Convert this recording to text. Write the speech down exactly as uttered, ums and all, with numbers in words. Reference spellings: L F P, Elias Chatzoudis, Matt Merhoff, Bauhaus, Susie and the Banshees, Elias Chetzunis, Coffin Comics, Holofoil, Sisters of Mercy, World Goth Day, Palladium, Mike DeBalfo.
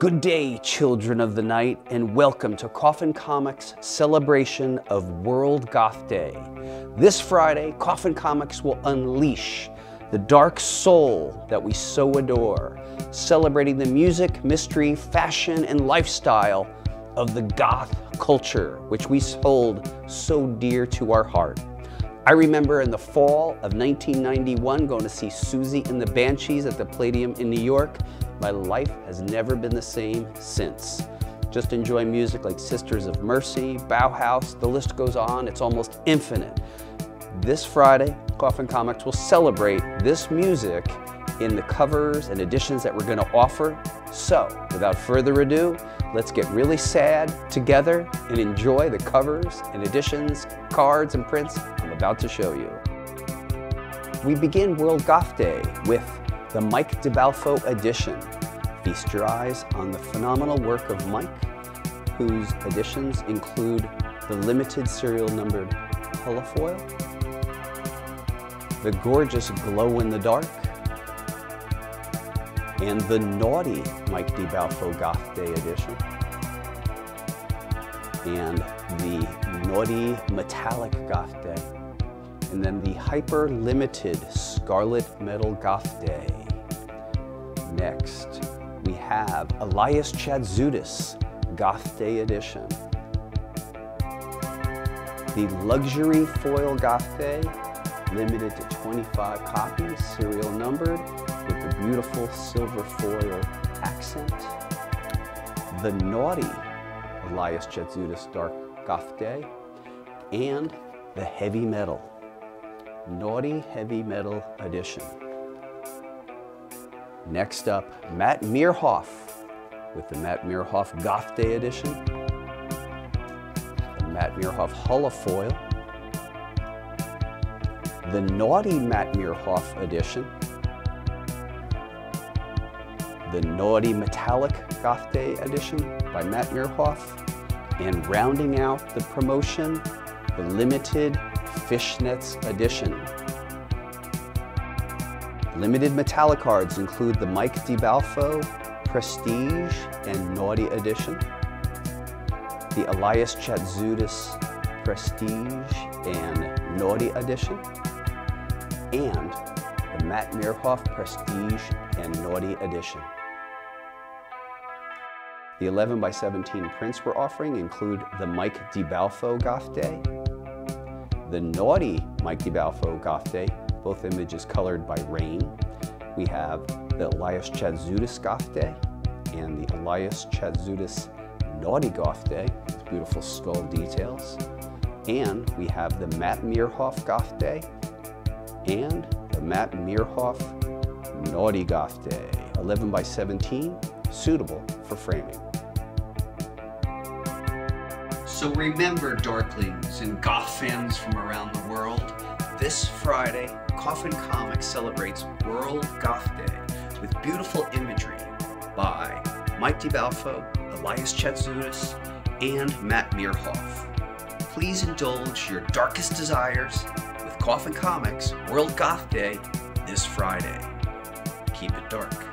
Good day, children of the night, and welcome to Coffin Comics' celebration of World Goth Day. This Friday, Coffin Comics will unleash the dark soul that we so adore, celebrating the music, mystery, fashion, and lifestyle of the goth culture, which we hold so dear to our heart. I remember in the fall of nineteen ninety-one going to see Susie and the Banshees at the Palladium in New York. My life has never been the same since. Just enjoy music like Sisters of Mercy, Bauhaus, the list goes on, it's almost infinite. This Friday, Coffin Comics will celebrate this music in the covers and editions that we're gonna offer. So, without further ado, let's get really sad together and enjoy the covers and editions, cards and prints I'm about to show you. We begin World Goth Day with the Mike DeBalfo edition. Feast your eyes on the phenomenal work of Mike, whose editions include the limited serial numbered Helifoil, the gorgeous Glow in the Dark, and the naughty Mike DeBalfo Goth Day edition, and the naughty Metallic Goth Day, and then the hyper limited Scarlet Metal Goth Day. Next, we have Elias Chatzoudis Goth Day edition, the luxury foil Goth Day, limited to twenty-five copies, serial numbered, with the beautiful silver foil accent. The naughty Elias Chetzunis Dark Goth Day, and the heavy metal, naughty heavy metal edition. Next up, Matt Merhoff with the Matt Merhoff Goth Day edition, the Matt Merhoff Holofoil, the naughty Matt Merhoff edition, the naughty Metallic Goth Day edition by Matt Merhoff, and rounding out the promotion, the limited Fishnets edition. Limited metallic cards include the Mike DeBalfo Prestige and Naughty edition, the Elias Chatzoudis Prestige and Naughty edition, and the Matt Merhoff Prestige and Naughty edition. The eleven by seventeen prints we're offering include the Mike DeBalfo Goth Day, the naughty Mike DeBalfo Goth Day, both images colored by Rain. We have the Elias Chatzoudis Goth Day and the Elias Chatzoudis Naughty Goth Day, with beautiful skull details. And we have the Matt Merhoff Goth Day and the Matt Merhoff Naughty Goth Day, eleven by seventeen, suitable for framing. So remember, Dorklings and goth fans from around the world, this Friday, Coffin Comics celebrates World Goth Day with beautiful imagery by Mike DeBalfo, Elias Chetzunis, and Matt Merhoff. Please indulge your darkest desires with Coffin Comics World Goth Day this Friday. Keep it dark.